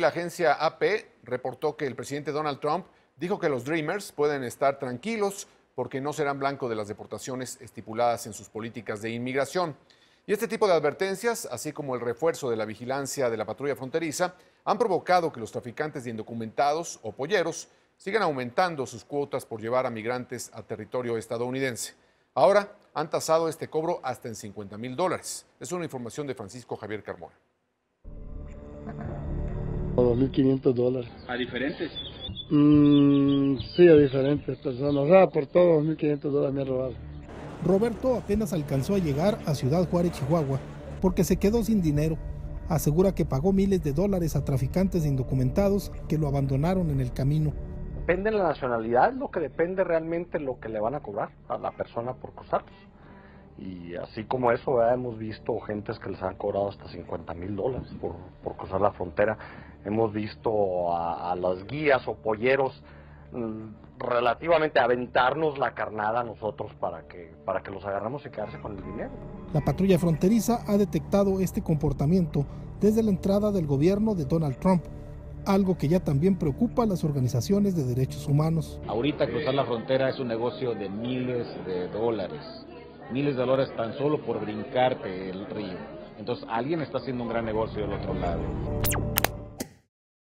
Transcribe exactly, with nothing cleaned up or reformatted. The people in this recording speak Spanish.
La agencia A P reportó que el presidente Donald Trump dijo que los Dreamers pueden estar tranquilos porque no serán blanco de las deportaciones estipuladas en sus políticas de inmigración. Y este tipo de advertencias, así como el refuerzo de la vigilancia de la patrulla fronteriza, han provocado que los traficantes de indocumentados o polleros sigan aumentando sus cuotas por llevar a migrantes a territorio estadounidense. Ahora han tasado este cobro hasta en cincuenta mil dólares. Es una información de Francisco Javier Carmona. dos mil quinientos dólares. ¿A diferentes? Mm, sí, a diferentes personas. O sea, por todos dos mil quinientos dólares me han robado. Roberto apenas alcanzó a llegar a Ciudad Juárez, Chihuahua, porque se quedó sin dinero. Asegura que pagó miles de dólares a traficantes indocumentados que lo abandonaron en el camino. Depende de la nacionalidad, lo que depende realmente lo que le van a cobrar a la persona por cruzarlos. Y así como eso, ¿verdad? Hemos visto gentes que les han cobrado hasta cincuenta mil dólares por, por cruzar la frontera. Hemos visto a, a las guías o polleros relativamente aventarnos la carnada a nosotros para que, para que los agarramos y quedarse con el dinero. La patrulla fronteriza ha detectado este comportamiento desde la entrada del gobierno de Donald Trump, algo que ya también preocupa a las organizaciones de derechos humanos. Ahorita cruzar la frontera es un negocio de miles de dólares. Miles de dólares tan solo por brincarte el río. Entonces alguien está haciendo un gran negocio del otro lado.